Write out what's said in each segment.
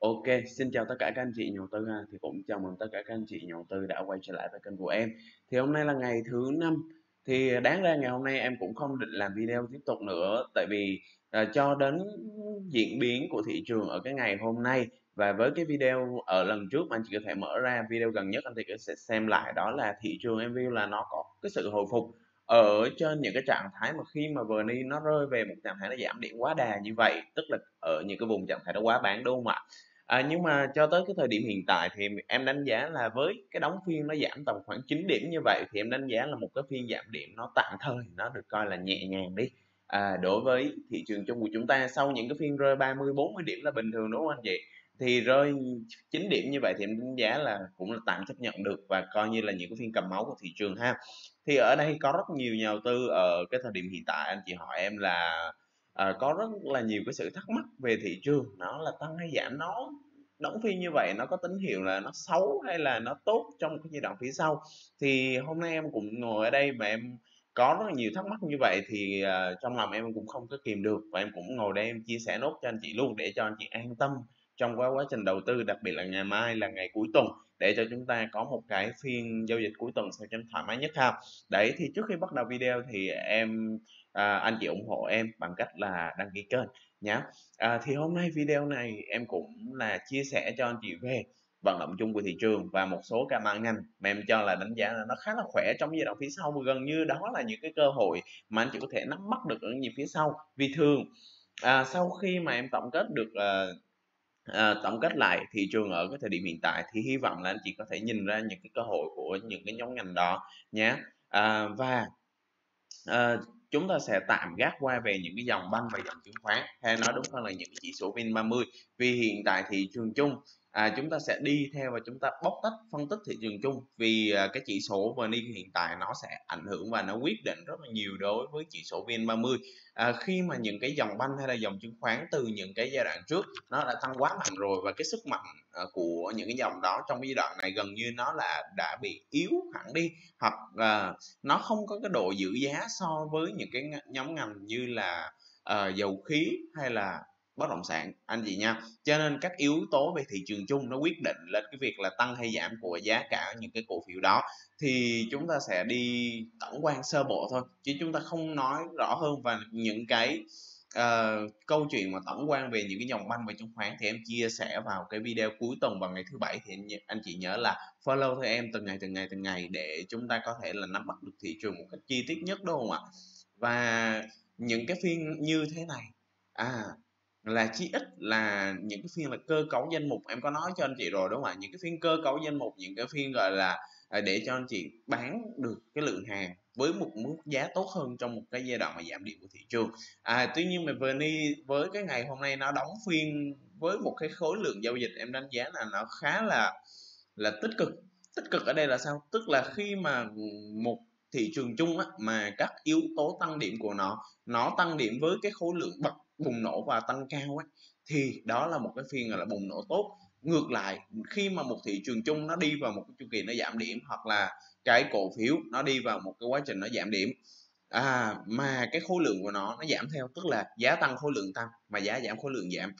Ok, xin chào tất cả các anh chị nhà đầu tư ha. Thì cũng chào mừng tất cả các anh chị nhà đầu tư đã quay trở lại với kênh của em. Thì hôm nay là ngày thứ 5. Thì đáng ra ngày hôm nay em cũng không định làm video tiếp tục nữa, tại vì cho đến diễn biến của thị trường ở cái ngày hôm nay và với cái video ở lần trước mà anh chị có thể mở ra video gần nhất, anh chị sẽ xem lại, đó là thị trường em view là nó có cái sự hồi phục ở trên những cái trạng thái mà khi mà VNI nó rơi về một trạng thái nó giảm điểm quá đà như vậy, tức là ở những cái vùng trạng thái nó quá bán, đúng không ạ? Nhưng mà cho tới cái thời điểm hiện tại thì em đánh giá là với cái đóng phiên nó giảm tầm khoảng 9 điểm như vậy, thì em đánh giá là một cái phiên giảm điểm nó tạm thời, nó được coi là nhẹ nhàng đi. Đối với thị trường chung của chúng ta, sau những cái phiên rơi 30-40 điểm là bình thường, đúng không anh chị? Thì rơi 9 điểm như vậy thì em đánh giá là cũng là tạm chấp nhận được và coi như là những cái phiên cầm máu của thị trường ha. Thì ở đây có rất nhiều nhà đầu tư ở cái thời điểm hiện tại, anh chị hỏi em là có rất là nhiều cái sự thắc mắc về thị trường, nó là tăng hay giảm, nó đóng phiên như vậy nó có tín hiệu là nó xấu hay là nó tốt trong cái giai đoạn phía sau. Thì hôm nay em cũng ngồi ở đây mà em có rất là nhiều thắc mắc như vậy, thì trong lòng em cũng không có kìm được và em cũng ngồi đây em chia sẻ nốt cho anh chị luôn, để cho anh chị an tâm trong quá trình đầu tư, đặc biệt là ngày mai là ngày cuối tuần, để cho chúng ta có một cái phiên giao dịch cuối tuần sao cho thoải mái nhất ha. Đấy, thì trước khi bắt đầu video thì em anh chị ủng hộ em bằng cách là đăng ký kênh nhé. Thì hôm nay video này em cũng là chia sẻ cho anh chị về vận động chung của thị trường và một số cái mảng ngành mà em cho là đánh giá là nó khá là khỏe trong giai đoạn phía sau, gần như đó là những cái cơ hội mà anh chị có thể nắm bắt được ở những phía sau. Vì thường sau khi mà em tổng kết được tổng kết lại thị trường ở cái thời điểm hiện tại thì hy vọng là anh chị có thể nhìn ra những cái cơ hội của những cái nhóm ngành đó nhé. Chúng ta sẽ tạm gác qua về những cái dòng banh và dòng chứng khoán, hay nói đúng hơn là những chỉ số VN30, vì hiện tại thị trường chung chúng ta sẽ đi theo và chúng ta bóc tách phân tích thị trường chung, vì cái chỉ số VNI hiện tại nó sẽ ảnh hưởng và nó quyết định rất là nhiều đối với chỉ số VN30. Khi mà những cái dòng banh hay là dòng chứng khoán từ những cái giai đoạn trước nó đã tăng quá mạnh rồi, và cái sức mạnh của những cái dòng đó trong cái giai đoạn này gần như nó là đã bị yếu hẳn đi, hoặc nó không có cái độ giữ giá so với những cái nhóm ngành như là dầu khí hay là bất động sản anh chị nha. Cho nên các yếu tố về thị trường chung nó quyết định lên cái việc là tăng hay giảm của giá cả những cái cổ phiếu đó. Thì chúng ta sẽ đi tổng quan sơ bộ thôi, chứ chúng ta không nói rõ hơn. Và những cái câu chuyện mà tổng quan về những cái dòng banh và chứng khoán thì em chia sẻ vào cái video cuối tuần vào ngày thứ Bảy, thì anh chị nhớ là follow thôi em từng ngày để chúng ta có thể là nắm bắt được thị trường một cách chi tiết nhất, đúng không ạ? Và những cái phiên như thế này là chí ít là những cái phiên là cơ cấu danh mục, em có nói cho anh chị rồi đúng không ạ? Những cái phiên cơ cấu danh mục, những cái phiên gọi là để cho anh chị bán được cái lượng hàng với một mức giá tốt hơn trong một cái giai đoạn mà giảm điểm của thị trường. Tuy nhiên mà VNI với cái ngày hôm nay nó đóng phiên với một cái khối lượng giao dịch em đánh giá là nó khá là tích cực. Tích cực ở đây là sao? Tức là khi mà một thị trường chung mà các yếu tố tăng điểm của nó tăng điểm với cái khối lượng bậc bùng nổ và tăng cao thì đó là một cái phiên gọi là bùng nổ tốt. Ngược lại, khi mà một thị trường chung nó đi vào một cái chu kỳ nó giảm điểm, hoặc là cái cổ phiếu nó đi vào một cái quá trình nó giảm điểm mà cái khối lượng của nó giảm theo, tức là giá tăng khối lượng tăng mà giá giảm khối lượng giảm,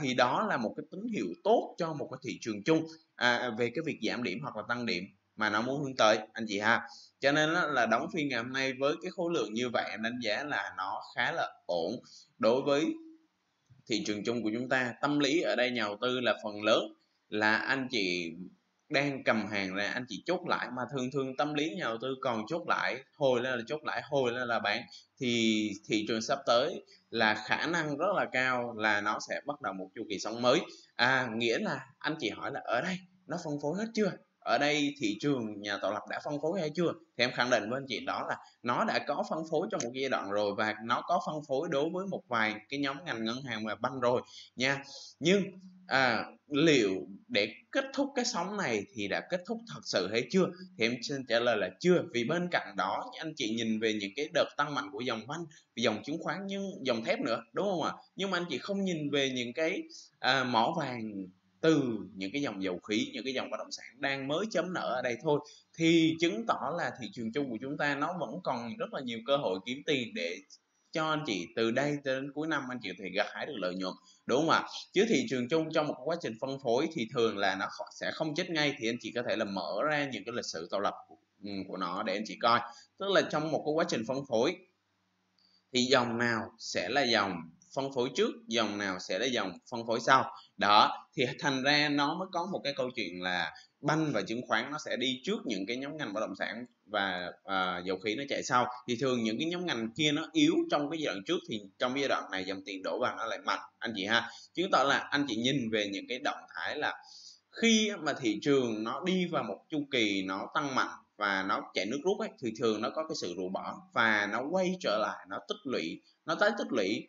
thì đó là một cái tín hiệu tốt cho một cái thị trường chung về cái việc giảm điểm hoặc là tăng điểm mà nó muốn hướng tới anh chị ha. Cho nên là đóng phiên ngày hôm nay với cái khối lượng như vậy em đánh giá là nó khá là ổn đối với thị trường chung của chúng ta. Tâm lý ở đây nhà đầu tư là phần lớn là anh chị đang cầm hàng ra, anh chị chốt lại, mà thường tâm lý nhà đầu tư còn chốt lại, hồi lên là chốt lại, hồi lên là bán, thì thị trường sắp tới là khả năng rất là cao là nó sẽ bắt đầu một chu kỳ sóng mới. Nghĩa là anh chị hỏi là ở đây nó phân phối hết chưa? Ở đây thị trường nhà tạo lập đã phân phối hay chưa? Thì em khẳng định với anh chị đó là nó đã có phân phối trong một giai đoạn rồi, và nó có phân phối đối với một vài cái nhóm ngành ngân hàng và banh rồi nha. Nhưng liệu để kết thúc cái sóng này thì đã kết thúc thật sự hay chưa? Thì em xin trả lời là chưa, vì bên cạnh đó anh chị nhìn về những cái đợt tăng mạnh của dòng banh, dòng chứng khoán, nhưng dòng thép nữa, đúng không ạ? Nhưng mà anh chị không nhìn về những cái mỏ vàng từ những cái dòng dầu khí, những cái dòng bất động sản đang mới chấm nở ở đây thôi, thì chứng tỏ là thị trường chung của chúng ta nó vẫn còn rất là nhiều cơ hội kiếm tiền để cho anh chị từ đây đến cuối năm anh chị có thể gặt hái được lợi nhuận. đúng không ạ? Chứ thị trường chung trong một quá trình phân phối thì thường là nó sẽ không chết ngay, thì anh chị có thể là mở ra những cái lịch sử tạo lập của nó để anh chị coi. Tức là trong một cái quá trình phân phối thì dòng nào sẽ là dòng phân phối trước, dòng nào sẽ là dòng phân phối sau. Đó, thì thành ra nó mới có một cái câu chuyện là banh và chứng khoán nó sẽ đi trước những cái nhóm ngành bất động sản và dầu khí nó chạy sau. Thì thường những cái nhóm ngành kia nó yếu trong cái giai đoạn trước, thì trong giai đoạn này dòng tiền đổ vào nó lại mạnh anh chị ha. Chứng tỏ là anh chị nhìn về những cái động thái là khi mà thị trường nó đi vào một chu kỳ nó tăng mạnh và nó chạy nước rút ấy, thì thường nó có cái sự rũ bỏ và nó quay trở lại, nó tích lũy, nó tái tích lũy.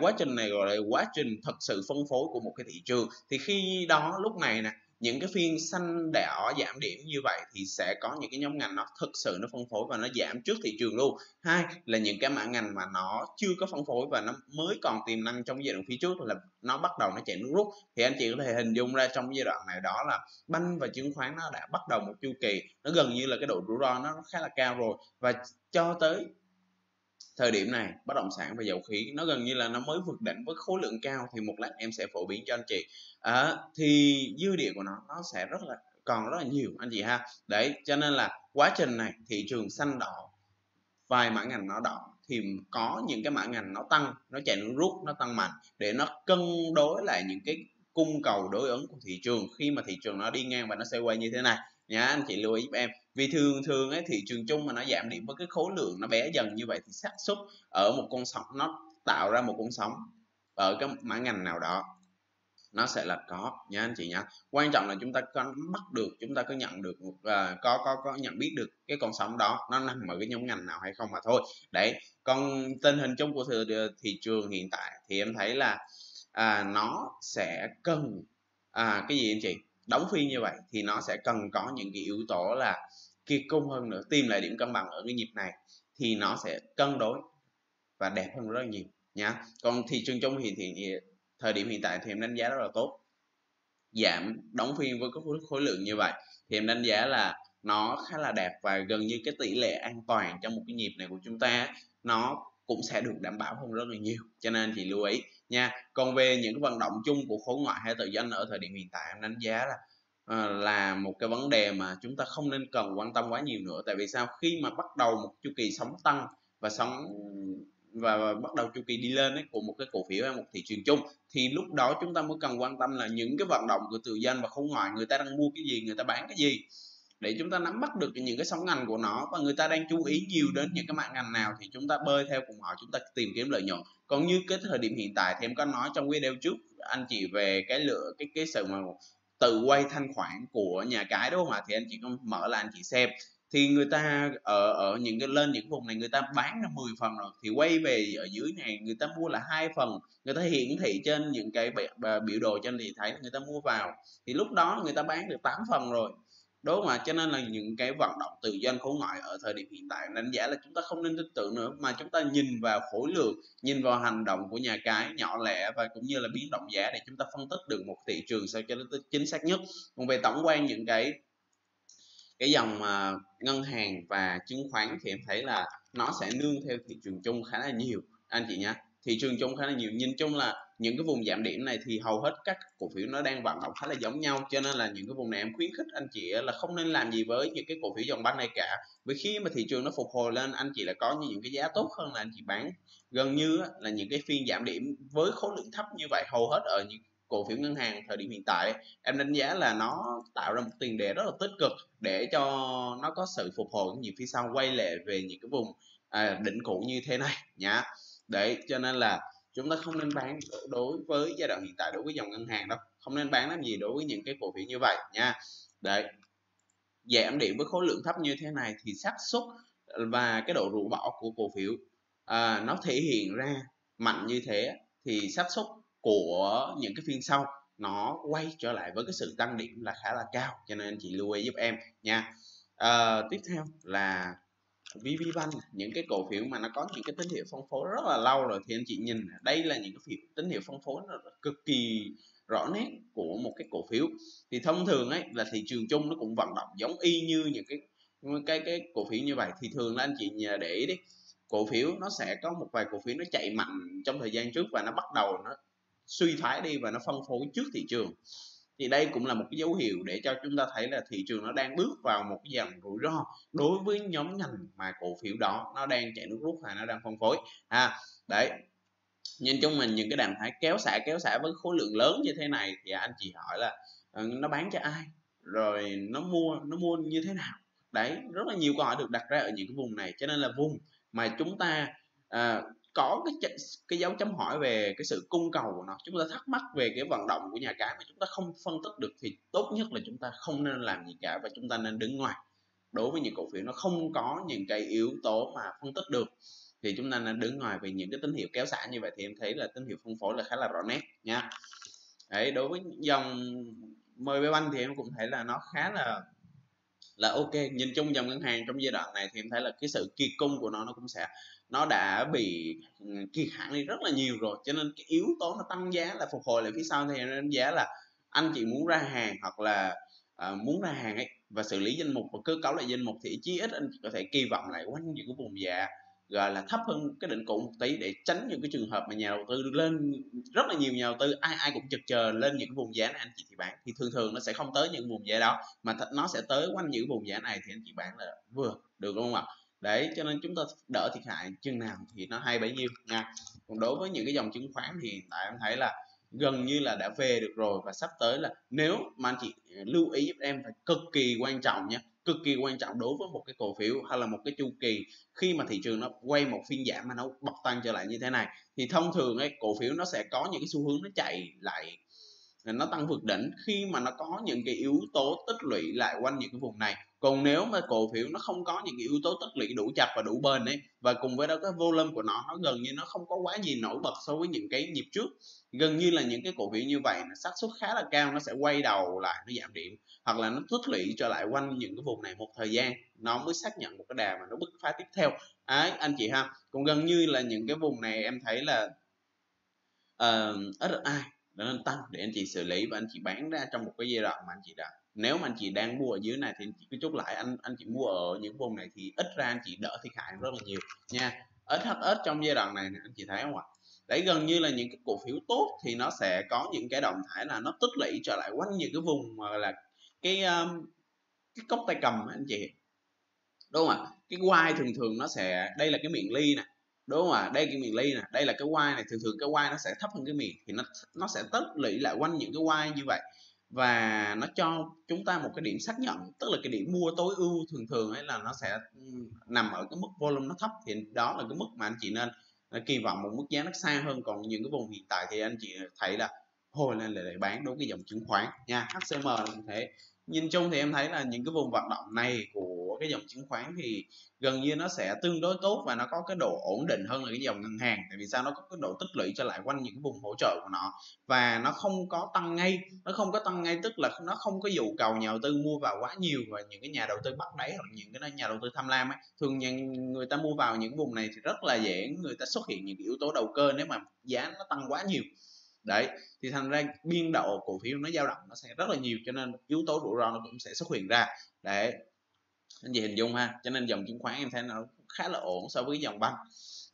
Quá trình này gọi là quá trình thật sự phân phối của một cái thị trường. Thì khi đó lúc này nè, những cái phiên xanh đỏ giảm điểm như vậy thì sẽ có những cái nhóm ngành nó thực sự nó phân phối và nó giảm trước thị trường luôn. Hai là những cái mã ngành mà nó chưa có phân phối và nó mới còn tiềm năng trong giai đoạn phía trước là nó bắt đầu nó chạy nước rút. Thì anh chị có thể hình dung ra trong giai đoạn này đó là banh và chứng khoán nó đã bắt đầu một chu kỳ nó gần như là cái độ rủi ro nó khá là cao rồi, và cho tới thời điểm này bất động sản và dầu khí nó gần như là nó mới vượt đỉnh với khối lượng cao. Thì một lát em sẽ phổ biến cho anh chị. Thì dư địa của nó sẽ còn rất là nhiều anh chị ha. Đấy, cho nên là quá trình này thị trường xanh đỏ, vài mã ngành nó đỏ thì có những cái mã ngành nó tăng, nó chạy nước rút, nó tăng mạnh để nó cân đối lại những cái cung cầu đối ứng của thị trường khi mà thị trường nó đi ngang và nó sẽ quay như thế này nhá. Anh chị lưu ý giúp em, vì thường thường ấy, thị trường chung mà nó giảm điểm với cái khối lượng nó bé dần như vậy thì xác suất ở một con sóng, nó tạo ra một con sóng ở cái mã ngành nào đó nó sẽ là có nha anh chị nhá. Quan trọng là chúng ta có bắt được, chúng ta có nhận được, có nhận biết được cái con sóng đó nó nằm ở cái nhóm ngành nào hay không mà thôi. Đấy, còn tình hình chung của thị trường hiện tại thì em thấy là nó sẽ cần cái gì anh chị? Đóng phiên như vậy thì nó sẽ cần có những cái yếu tố là kiệt cung hơn nữa, tìm lại điểm cân bằng ở cái nhịp này thì nó sẽ cân đối và đẹp hơn rất là nhiều nhá. Còn thị trường chung thì thời điểm hiện tại thì em đánh giá rất là tốt, giảm đóng phiên với khối lượng như vậy thì em đánh giá là nó khá là đẹp, và gần như cái tỷ lệ an toàn trong một cái nhịp này của chúng ta nó cũng sẽ được đảm bảo hơn rất là nhiều, cho nên chị lưu ý nha. Còn về những cái vận động chung của khối ngoại hay tự doanh ở thời điểm hiện tại, em đánh giá là một cái vấn đề mà chúng ta không nên cần quan tâm quá nhiều nữa. Tại vì sao? Khi mà bắt đầu một chu kỳ sóng tăng và bắt đầu chu kỳ đi lên ấy, của một cái cổ phiếu hay một thị trường chung, thì lúc đó chúng ta mới cần quan tâm là những cái vận động của tự doanh và khối ngoại, người ta đang mua cái gì, người ta bán cái gì, để chúng ta nắm bắt được những cái sóng ngành của nó, và người ta đang chú ý nhiều đến những cái mảng ngành nào thì chúng ta bơi theo cùng họ, chúng ta tìm kiếm lợi nhuận. Còn như cái thời điểm hiện tại thì em có nói trong video trước anh chị về cái sự mà tự quay thanh khoản của nhà cái, đúng không ạ? Thì anh chị có mở là anh chị xem, thì người ta ở những cái lên những vùng này người ta bán ra 10 phần rồi, thì quay về ở dưới này người ta mua là 2 phần, người ta hiển thị trên những cái biểu đồ cho anh chị thấy người ta mua vào, thì lúc đó người ta bán được 8 phần rồi, đúng không ạ? Cho nên là những cái vận động tự doanh khối ngoại ở thời điểm hiện tại đánh giá là chúng ta không nên tin tưởng nữa, mà chúng ta nhìn vào khối lượng, nhìn vào hành động của nhà cái nhỏ lẻ và cũng như là biến động giá để chúng ta phân tích được một thị trường sao cho nó chính xác nhất. Còn về tổng quan những cái dòng ngân hàng và chứng khoán thì em thấy là nó sẽ nương theo thị trường chung khá là nhiều anh chị nhé. Thị trường chung khá là nhiều, nhìn chung là những cái vùng giảm điểm này thì hầu hết các cổ phiếu nó đang vận động khá là giống nhau, cho nên là những cái vùng này em khuyến khích anh chị là không nên làm gì với những cái cổ phiếu dòng banh này cả, vì khi mà thị trường nó phục hồi lên anh chị là có những cái giá tốt hơn là anh chị bán. Gần như là những cái phiên giảm điểm với khối lượng thấp như vậy hầu hết ở những cổ phiếu ngân hàng thời điểm hiện tại em đánh giá là nó tạo ra một tiền đề rất là tích cực để cho nó có sự phục hồi nhiều phía sau, quay lại về những cái vùng đỉnh cũ như thế này nhá. Đấy, cho nên là chúng ta không nên bán đối với giai đoạn hiện tại, đối với dòng ngân hàng đâu, không nên bán làm gì đối với những cái cổ phiếu như vậy nha. Đấy, giảm điểm với khối lượng thấp như thế này thì xác suất và cái độ rũ bỏ của cổ phiếu nó thể hiện ra mạnh như thế, thì xác suất của những cái phiên sau nó quay trở lại với cái sự tăng điểm là khá là cao, cho nên chị lưu ý giúp em nha. Tiếp theo là VPBank, những cái cổ phiếu mà nó có những cái tín hiệu phân phối rất là lâu rồi, thì anh chị nhìn đây là những cái tín hiệu phân phối nó cực kỳ rõ nét của một cái cổ phiếu. Thì thông thường ấy là thị trường chung nó cũng vận động giống y như những cái cổ phiếu như vậy, thì thường là anh chị để ý đi, cổ phiếu nó sẽ có một vài cổ phiếu nó chạy mạnh trong thời gian trước và nó bắt đầu nó suy thoái đi và nó phân phối trước thị trường. Thì đây cũng là một cái dấu hiệu để cho chúng ta thấy là thị trường nó đang bước vào một cái dòng rủi ro đối với nhóm ngành mà cổ phiếu đó nó đang chạy nước rút hay nó đang phân phối ha. Đấy, nhìn chung mình những cái đàn thái kéo xả với khối lượng lớn như thế này thì anh chị hỏi là nó bán cho ai, rồi nó mua như thế nào. Đấy, rất là nhiều câu hỏi được đặt ra ở những cái vùng này, cho nên là vùng mà chúng ta có cái dấu chấm hỏi về cái sự cung cầu của nó, chúng ta thắc mắc về cái vận động của nhà cái mà chúng ta không phân tích được thì tốt nhất là chúng ta không nên làm gì cả và chúng ta nên đứng ngoài. Đối với những cổ phiếu nó không có những cái yếu tố mà phân tích được thì chúng ta nên đứng ngoài, vì những cái tín hiệu kéo xả như vậy thì em thấy là tín hiệu phân phối là khá là rõ nét nha. Đấy, đối với dòng MBB Bank thì em cũng thấy là nó khá là ok. Nhìn chung dòng ngân hàng trong giai đoạn này thì em thấy là cái sự kiệt cung của nó cũng sẽ, nó đã bị kiệt hẳn đi rất là nhiều rồi, cho nên cái yếu tố nó tăng giá là phục hồi lại phía sau thì em đánh giá là anh chị muốn ra hàng hoặc là muốn ra hàng ấy và xử lý danh mục và cơ cấu lại danh mục thì chí ít anh chị có thể kỳ vọng lại quanh những cái vùng giá gọi là thấp hơn cái định cũ một tí để tránh những cái trường hợp mà nhà đầu tư lên, rất là nhiều nhà đầu tư ai cũng chực chờ lên những cái vùng giá này anh chị thì bán, thì thường thường nó sẽ không tới những vùng giá đó mà nó sẽ tới quanh những vùng giá này thì anh chị bán là vừa được, đúng không ạ? Đấy, cho nên chúng ta đỡ thiệt hại chừng nào thì nó hay bấy nhiêu nha. Còn đối với những cái dòng chứng khoán thì hiện tại em thấy là gần như là đã về được rồi, và sắp tới là nếu mà anh chị lưu ý giúp em phải cực kỳ quan trọng nha, cực kỳ quan trọng đối với một cái cổ phiếu hay là một cái chu kỳ khi mà thị trường nó quay một phiên giảm mà nó bật tăng trở lại như thế này thì thông thường ấy, cổ phiếu nó sẽ có những cái xu hướng nó chạy lại, nó tăng vượt đỉnh khi mà nó có những cái yếu tố tích lũy lại quanh những cái vùng này. Còn nếu mà cổ phiếu nó không có những cái yếu tố tích lũy đủ chặt và đủ bền ấy, và cùng với đó cái volume của nó gần như nó không có quá gì nổi bật so với những cái nhịp trước, gần như là những cái cổ phiếu như vậy xác suất khá là cao nó sẽ quay đầu lại, nó giảm điểm hoặc là nó tích lũy trở lại quanh những cái vùng này một thời gian nó mới xác nhận một cái đà mà nó bứt phá tiếp theo ấy anh chị ha. Cũng gần như là những cái vùng này em thấy là RSI nó nên tăng để anh chị xử lý và anh chị bán ra trong một cái giai đoạn mà anh chị đã, nếu mà anh chị đang mua ở dưới này thì anh chị cứ chốt lại, anh chị mua ở những vùng này thì ít ra anh chị đỡ thiệt hại rất là nhiều nha. SHS trong giai đoạn này anh chị thấy không ạ? Đấy, gần như là những cái cổ phiếu tốt thì nó sẽ có những cái động thái là nó tích lũy trở lại quanh những cái vùng mà là cái cốc tay cầm anh chị, đúng không ạ? Cái Y thường thường nó sẽ, đây là cái miệng ly nè, đúng không ạ? Đây cái miệng ly nè, đây là cái Y này, thường thường cái Y nó sẽ thấp hơn cái miệng thì nó sẽ tích lũy lại quanh những cái Y như vậy và nó cho chúng ta một cái điểm xác nhận, tức là cái điểm mua tối ưu thường thường ấy là nó sẽ nằm ở cái mức volume nó thấp, thì đó là cái mức mà anh chị nên kỳ vọng một mức giá nó xa hơn. Còn những cái vùng hiện tại thì anh chị thấy là hồi lên lại bán đối với dòng chứng khoán nha. HCM cũng thế, nhìn chung thì em thấy là những cái vùng vận động này của cái dòng chứng khoán thì gần như nó sẽ tương đối tốt và nó có cái độ ổn định hơn là cái dòng ngân hàng. Tại vì sao? Nó có cái độ tích lũy trở lại quanh những cái vùng hỗ trợ của nó và nó không có tăng ngay, tức là nó không có dụ cầu nhà đầu tư mua vào quá nhiều và những cái nhà đầu tư bắt đáy hoặc những cái nhà đầu tư tham lam ấy, thường người ta mua vào những vùng này thì rất là dễ người ta xuất hiện những yếu tố đầu cơ nếu mà giá nó tăng quá nhiều. Đấy, thì thành ra biên độ cổ phiếu nó dao động nó sẽ rất là nhiều, cho nên yếu tố rủi ro nó cũng sẽ xuất hiện ra. Đấy, anh chị hình dung ha. Cho nên dòng chứng khoán em thấy nó khá là ổn so với dòng banh.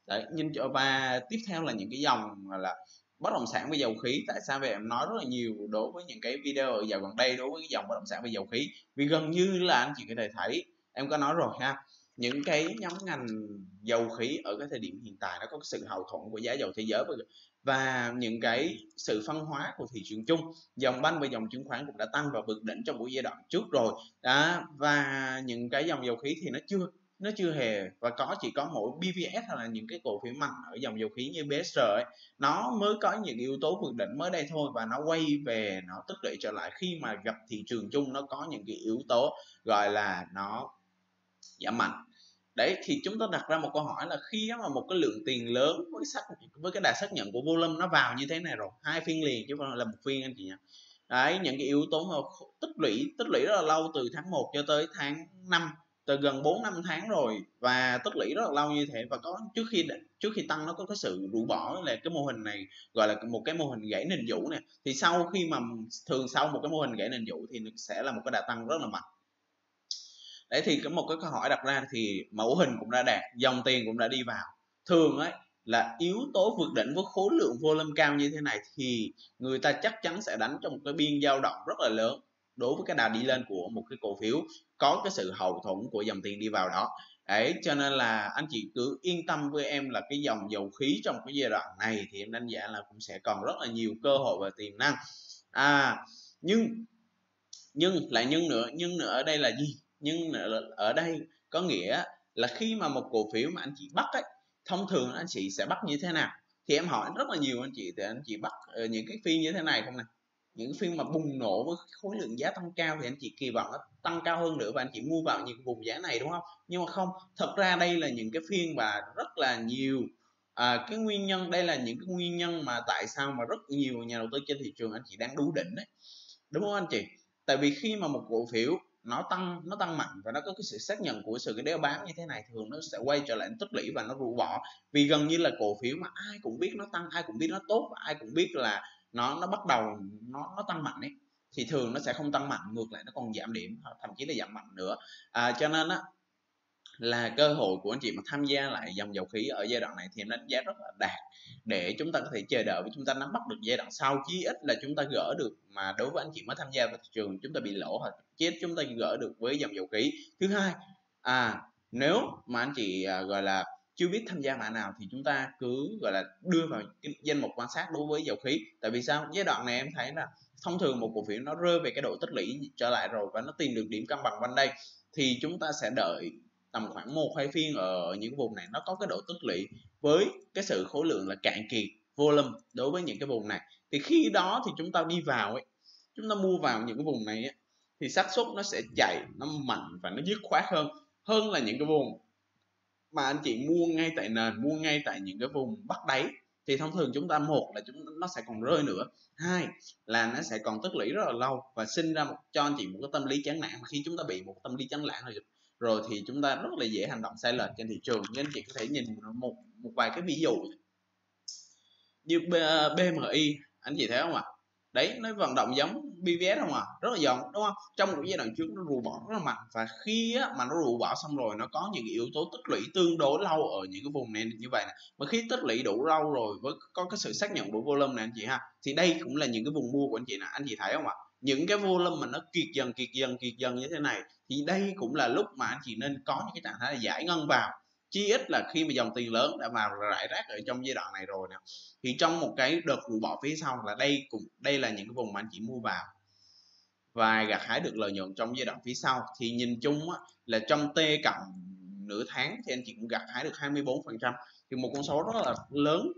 Đấy, nhìn và tiếp theo là những cái dòng là bất động sản với dầu khí. Tại sao vậy? Em nói rất là nhiều đối với những cái video ở dạo gần đây đối với cái dòng bất động sản với dầu khí, vì gần như là anh chị có thể thấy em có nói rồi ha, những cái nhóm ngành dầu khí ở cái thời điểm hiện tại nó có sự hậu thuẫn của giá dầu thế giới và những cái sự phân hóa của thị trường chung. Dòng banh và dòng chứng khoán cũng đã tăng và vượt đỉnh trong buổi giai đoạn trước rồi đó, và những cái dòng dầu khí thì nó chưa hề, và chỉ có mỗi BVS hay là những cái cổ phiếu mạnh ở dòng dầu khí như BSR ấy, nó mới có những yếu tố vượt đỉnh mới đây thôi và nó quay về, nó tích lũy trở lại khi mà gặp thị trường chung nó có những cái yếu tố gọi là nó giảm mạnh. Đấy, thì chúng ta đặt ra một câu hỏi là khi mà một cái lượng tiền lớn với cái đà xác nhận của volume nó vào như thế này rồi, hai phiên liền chứ không là một phiên anh chị nhé. Đấy, những cái yếu tố mà tích lũy rất là lâu từ tháng 1 cho tới tháng 5, từ gần 4-5 tháng rồi và tích lũy rất là lâu như thế, và có trước khi tăng nó có cái sự rũ bỏ, là cái mô hình này gọi là một cái mô hình gãy nền vũ này. Thì sau khi mà thường sau một cái mô hình gãy nền vũ thì nó sẽ là một cái đà tăng rất là mạnh. Đấy, thì có một cái câu hỏi đặt ra thì mẫu hình cũng đã đạt, dòng tiền cũng đã đi vào. Thường ấy là yếu tố vượt đỉnh với khối lượng volume cao như thế này thì người ta chắc chắn sẽ đánh trong một cái biên dao động rất là lớn đối với cái đà đi lên của một cái cổ phiếu có cái sự hậu thuẫn của dòng tiền đi vào đó. Đấy, cho nên là anh chị cứ yên tâm với em là cái dòng dầu khí trong cái giai đoạn này thì em đánh giá là cũng sẽ còn rất là nhiều cơ hội và tiềm năng. Nhưng ở đây là gì? Nhưng ở đây có nghĩa là khi mà một cổ phiếu mà anh chị bắt ấy, thông thường anh chị sẽ bắt như thế nào? Thì em hỏi rất là nhiều anh chị, thì anh chị bắt những cái phiên như thế này không nè? Những phiên mà bùng nổ với khối lượng giá tăng cao thì anh chị kỳ vọng nó tăng cao hơn nữa và anh chị mua vào những vùng giá này đúng không? Nhưng mà không, thật ra đây là những cái phiên mà rất là nhiều cái nguyên nhân, đây là những cái nguyên nhân mà tại sao mà rất nhiều nhà đầu tư trên thị trường anh chị đang đu đỉnh đấy, đúng không anh chị? Tại vì khi mà một cổ phiếu nó tăng mạnh và nó có cái sự xác nhận của sự cái đeo bám như thế này, thường nó sẽ quay trở lại tích lũy và nó rũ bỏ, vì gần như là cổ phiếu mà ai cũng biết nó tăng, ai cũng biết nó tốt, ai cũng biết là nó bắt đầu nó tăng mạnh ấy, thì thường nó sẽ không tăng mạnh, ngược lại nó còn giảm điểm, thậm chí là giảm mạnh nữa. Cho nên á là cơ hội của anh chị mà tham gia lại dòng dầu khí ở giai đoạn này thì em đánh giá rất là đạt, để chúng ta có thể chờ đợi và chúng ta nắm bắt được giai đoạn sau, chí ít là chúng ta gỡ được. Mà đối với anh chị mới tham gia vào thị trường chúng ta bị lỗ hoặc chí ít chúng ta gỡ được với dòng dầu khí. Thứ hai, nếu mà anh chị gọi là chưa biết tham gia mã nào thì chúng ta cứ gọi là đưa vào danh mục quan sát đối với dầu khí. Tại vì sao? Giai đoạn này em thấy là thông thường một cổ phiếu nó rơi về cái độ tích lũy trở lại rồi và nó tìm được điểm cân bằng quanh đây, thì chúng ta sẽ đợi tầm khoảng 1-2 phiên ở những vùng này nó có cái độ tích lũy với cái sự khối lượng là cạn kiệt volume đối với những cái vùng này, thì khi đó thì chúng ta đi vào ấy, chúng ta mua vào những cái vùng này ấy, thì xác suất nó sẽ chạy, nó mạnh và nó dứt khoát hơn là những cái vùng mà anh chị mua ngay tại nền, mua ngay tại những cái vùng bắt đáy, thì thông thường chúng ta một là nó sẽ còn rơi nữa, hai là nó sẽ còn tích lũy rất là lâu và sinh ra cho anh chị một cái tâm lý chán nản. Mà khi chúng ta bị một tâm lý chán nản rồi thì chúng ta rất là dễ hành động sai lệch trên thị trường. Nên anh chị có thể nhìn một vài cái ví dụ như BMI, anh chị thấy không ạ? Đấy, nó vận động giống BVS không ạ? Rất là giống đúng không? Trong một giai đoạn trước nó rù bỏ rất là mạnh, và khi á, mà nó rù bỏ xong rồi nó có những yếu tố tích lũy tương đối lâu ở những cái vùng này như vậy này. Mà khi tích lũy đủ lâu rồi với có cái sự xác nhận đủ volume này anh chị ha, thì đây cũng là những cái vùng mua của anh chị nè, anh chị thấy không ạ? Những cái volume mà nó kiệt dần như thế này thì đây cũng là lúc mà anh chị nên có những cái trạng thái là giải ngân vào, chí ít là khi mà dòng tiền lớn đã vào rải rác ở trong giai đoạn này rồi nè, thì trong một cái đợt rũ bỏ phía sau là đây là những cái vùng mà anh chị mua vào và gặt hái được lợi nhuận trong giai đoạn phía sau. Thì nhìn chung á, là trong T cộng nửa tháng thì anh chị cũng gặt hái được 24%, thì một con số rất là lớn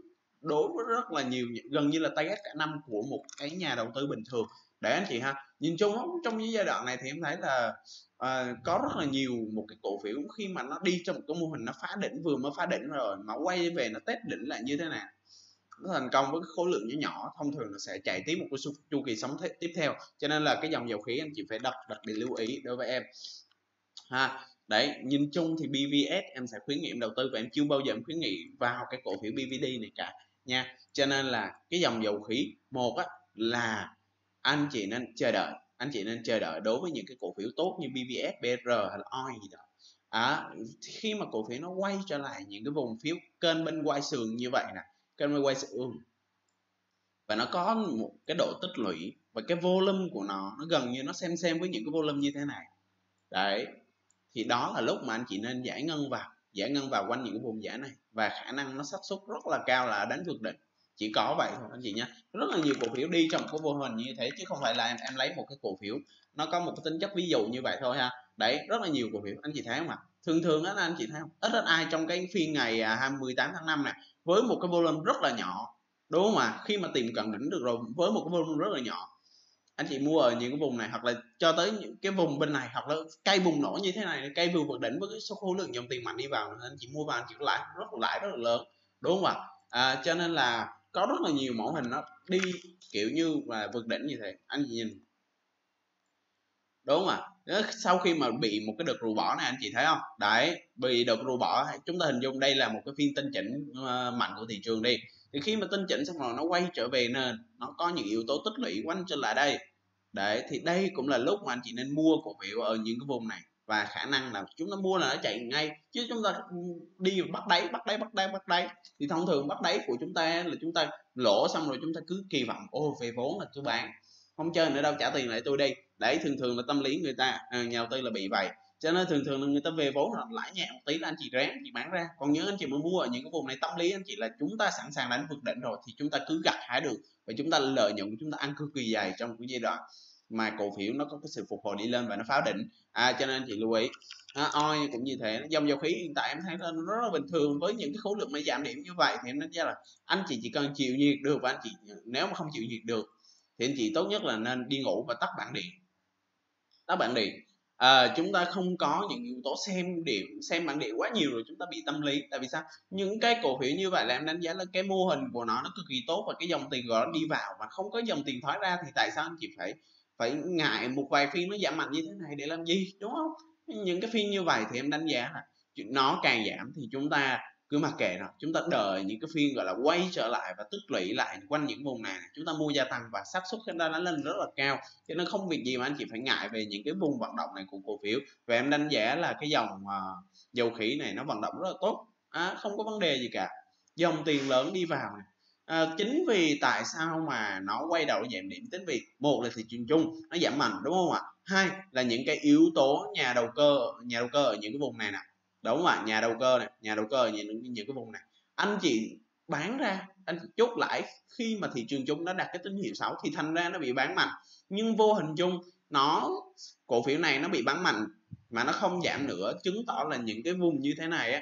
đối với rất là nhiều, gần như là target cả năm của một cái nhà đầu tư bình thường. Để anh chị ha, nhìn chung trong cái giai đoạn này thì em thấy là có rất là nhiều một cái cổ phiếu khi mà nó đi trong một cái mô hình nó phá đỉnh, vừa mới phá đỉnh rồi mà quay về nó test đỉnh lại như thế này, nó thành công với cái khối lượng nhỏ thông thường nó sẽ chạy tiếp một cái chu kỳ sóng tiếp theo. Cho nên là cái dòng dầu khí anh chị phải đặc biệt lưu ý đối với em ha. Đấy, nhìn chung thì BVS em sẽ khuyến nghị em đầu tư và em chưa bao giờ em khuyến nghị vào cái cổ phiếu BVD này cả nha. Cho nên là cái dòng dầu khí, một á, là anh chị nên chờ đợi đối với những cái cổ phiếu tốt như BVS, BR hay là OI gì đó. Khi mà cổ phiếu nó quay trở lại những cái vùng phiếu kênh bên quay sườn như vậy nè, kênh bên quay sườn, và nó có một cái độ tích lũy và cái volume của nó gần như nó xem với những cái volume như thế này. Đấy, thì đó là lúc mà anh chị nên giải ngân vào quanh những cái vùng giá này, và khả năng nó xác suất rất là cao là đánh vượt đỉnh. Chỉ có vậy thôi anh chị nhé. Rất là nhiều cổ phiếu đi trong cái mô hình như thế, chứ không phải là em lấy một cái cổ phiếu nó có một cái tính chất ví dụ như vậy thôi ha. Đấy, rất là nhiều cổ phiếu anh chị thấy không ạ? Thường á, anh chị thấy không? SSI trong cái phiên ngày 28 tháng 5 này với một cái volume rất là nhỏ, đúng không ạ? Khi mà tìm cận đỉnh được rồi với một cái volume rất là nhỏ, anh chị mua ở những cái vùng này hoặc là cho tới những cái vùng bên này, hoặc là cây bùng nổ như thế này, cây vừa vượt đỉnh với cái số khối lượng dòng tiền mạnh đi vào, anh chị mua vào anh chị có lãi rất là lớn, đúng không ạ? Cho nên là có rất là nhiều mẫu hình nó đi kiểu như mà vượt đỉnh như thế, anh chị nhìn đúng không ạ? Sau khi mà bị một cái đợt rù bỏ này anh chị thấy không? Đấy, bị đợt rù bỏ, chúng ta hình dung đây là một cái phiên tinh chỉnh mạnh của thị trường đi, thì khi mà tinh chỉnh xong rồi nó quay trở về nền, nó có những yếu tố tích lũy quanh trở lại đây. Đấy, thì đây cũng là lúc mà anh chị nên mua cổ phiếu ở những cái vùng này, và khả năng là chúng nó mua là nó chạy ngay, chứ chúng ta đi bắt đáy thì thông thường bắt đáy của chúng ta là chúng ta lỗ xong rồi chúng ta cứ kỳ vọng ô về vốn là tôi bán không chơi nữa đâu, trả tiền lại tôi đi đấy. Thường thường là tâm lý người ta nhà đầu tư là bị vậy, cho nên thường thường là người ta về vốn là lãi nhẹ một tí là anh chị ráng anh chị bán ra. Còn nhớ anh chị mới mua ở những cái vùng này tâm lý anh chị là chúng ta sẵn sàng đánh vượt đỉnh rồi thì chúng ta cứ gặt hái được và chúng ta lợi nhuận chúng ta ăn cực kỳ dài trong cái giai đoạn mà cổ phiếu nó có cái sự phục hồi đi lên và nó phá đỉnh. Cho nên chị lưu ý oi cũng như thế, dòng dầu khí hiện tại em thấy nó rất là bình thường với những cái khối lượng mà giảm điểm như vậy, thì em nói ra là anh chị chỉ cần chịu nhiệt được, và anh chị nếu mà không chịu nhiệt được thì anh chị tốt nhất là nên đi ngủ và tắt bảng điện. Chúng ta không có những yếu tố xem bảng điện quá nhiều rồi chúng ta bị tâm lý. Tại vì sao? Những cái cổ phiếu như vậy là em đánh giá là cái mô hình của nó cực kỳ tốt và cái dòng tiền của nó đi vào và không có dòng tiền thoái ra, thì tại sao anh chị phải ngại một vài phiên nó giảm mạnh như thế này để làm gì, đúng không? Những cái phiên như vậy thì em đánh giá là nó càng giảm thì chúng ta cứ mặc kệ rồi, chúng ta đợi những cái phiên gọi là quay trở lại và tích lũy lại quanh những vùng này, chúng ta mua gia tăng và xác suất khi nó lên rất là cao. Cho nên không việc gì mà anh chị phải ngại về những cái vùng vận động này của cổ phiếu. Và em đánh giá là cái dòng dầu khí này nó vận động rất là tốt, không có vấn đề gì cả, dòng tiền lớn đi vào này. Chính vì tại sao mà nó quay đầu giảm điểm, tính vì một là thị trường chung nó giảm mạnh, đúng không ạ? Hai là những cái yếu tố nhà đầu cơ ở những cái vùng này nè, đúng không ạ? Nhà đầu cơ ở những cái vùng này anh chị bán ra, anh chị chốt lãi khi mà thị trường chung nó đạt cái tín hiệu xấu thì thành ra nó bị bán mạnh, nhưng vô hình chung cổ phiếu này nó bị bán mạnh mà nó không giảm nữa, chứng tỏ là những cái vùng như thế này á,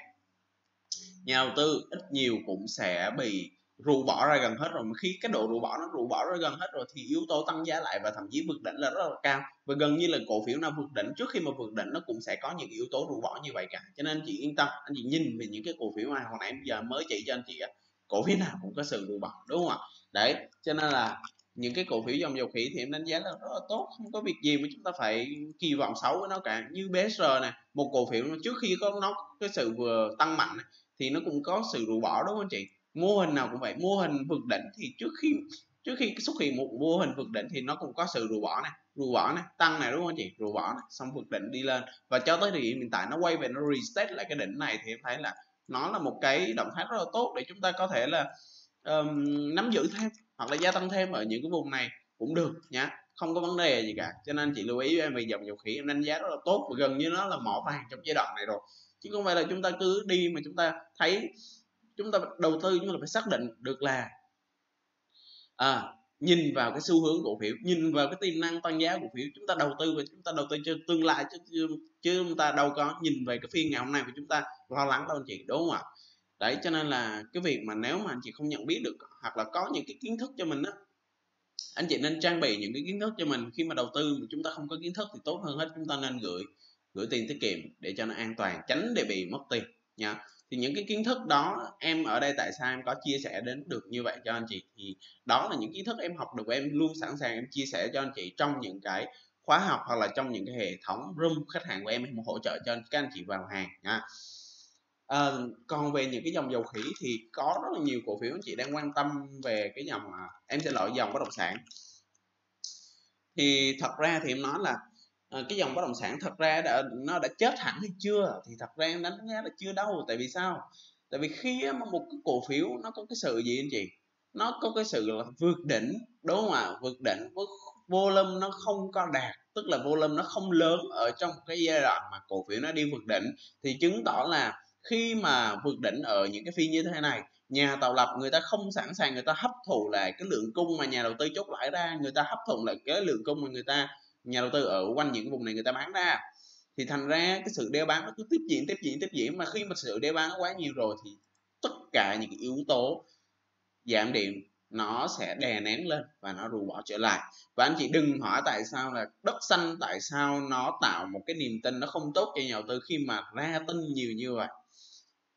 nhà đầu tư ít nhiều cũng sẽ bị rũ bỏ ra gần hết rồi. Mà khi cái độ rũ bỏ ra gần hết rồi thì yếu tố tăng giá lại và thậm chí vượt đỉnh là rất là cao, và gần như là cổ phiếu nào vượt đỉnh, trước khi mà vượt đỉnh nó cũng sẽ có những yếu tố rũ bỏ như vậy cả. Cho nên anh chị yên tâm, anh chị nhìn về những cái cổ phiếu này hồi nãy giờ mới chỉ cho anh chị, cổ phiếu nào cũng có sự rũ bỏ, đúng không ạ? Đấy, cho nên là những cái cổ phiếu dòng dầu khí thì em đánh giá là rất là tốt, không có việc gì mà chúng ta phải kỳ vọng xấu với nó cả. Như BSR này, một cổ phiếu trước khi có nó cái sự vừa tăng mạnh thì nó cũng có sự rũ bỏ, đúng không anh chị? Mô hình nào cũng vậy, mô hình vượt đỉnh thì trước khi xuất hiện một mô hình vượt đỉnh thì nó cũng có sự rũ bỏ này, tăng này, đúng không chị? Rũ bỏ này, xong vượt đỉnh đi lên, và cho tới thời điểm hiện tại nó quay về, nó reset lại cái đỉnh này, thì em thấy là nó là một cái động thái rất là tốt để chúng ta có thể là nắm giữ thêm hoặc là gia tăng thêm ở những cái vùng này cũng được nhá, không có vấn đề gì cả. Cho nên chị lưu ý với em về dòng dầu khí, em đánh giá rất là tốt và gần như nó là mỏ vàng trong giai đoạn này rồi, chứ không phải là chúng ta cứ đi mà chúng ta thấy. Chúng ta đầu tư chúng ta phải xác định được là nhìn vào cái xu hướng cổ phiếu, nhìn vào cái tiềm năng tăng giá cổ phiếu, chúng ta đầu tư và chúng ta đầu tư cho tương lai, chứ chúng ta đâu có nhìn về cái phiên ngày hôm nay và chúng ta lo lắng đâu anh chị, đúng không ạ? Đấy, cho nên là cái việc mà nếu mà anh chị không nhận biết được hoặc là có những cái kiến thức cho mình đó, anh chị nên trang bị những cái kiến thức cho mình. Khi mà đầu tư mà chúng ta không có kiến thức thì tốt hơn hết chúng ta nên gửi tiền tiết kiệm để cho nó an toàn, tránh để bị mất tiền nha. Thì những cái kiến thức đó em ở đây tại sao em có chia sẻ đến được như vậy cho anh chị, thì đó là những kiến thức em học được và em luôn sẵn sàng em chia sẻ cho anh chị trong những cái khóa học hoặc là trong những cái hệ thống room khách hàng của em hỗ trợ cho các anh chị vào hàng nha. Còn về những cái dòng dầu khí thì có rất là nhiều cổ phiếu anh chị đang quan tâm về cái dòng em sẽ loại dòng bất động sản. Thì thật ra thì em nói là cái dòng bất động sản thật ra nó đã chết hẳn hay chưa, thì thật ra em đánh giá là chưa đâu. Tại vì sao? Tại vì khi mà một cái cổ phiếu nó có cái sự gì anh chị, nó có cái sự là vượt đỉnh, đúng không ạ? Vượt đỉnh với volume nó không có đạt, tức là volume nó không lớn ở trong cái giai đoạn mà cổ phiếu nó đi vượt đỉnh, thì chứng tỏ là khi mà vượt đỉnh ở những cái phiên như thế này, nhà tạo lập người ta không sẵn sàng, người ta hấp thụ lại cái lượng cung mà nhà đầu tư chốt lãi ra, người ta hấp thụ lại cái lượng cung mà nhà đầu tư ở quanh những vùng này người ta bán ra, thì thành ra cái sự đeo bán nó cứ tiếp diễn. Mà khi mà sự đeo bán quá nhiều rồi thì tất cả những cái yếu tố giảm điểm nó sẽ đè nén lên và nó rũ bỏ trở lại. Và anh chị đừng hỏi tại sao là đất xanh, tại sao nó tạo một cái niềm tin nó không tốt cho nhà đầu tư khi mà ra tin nhiều như vậy.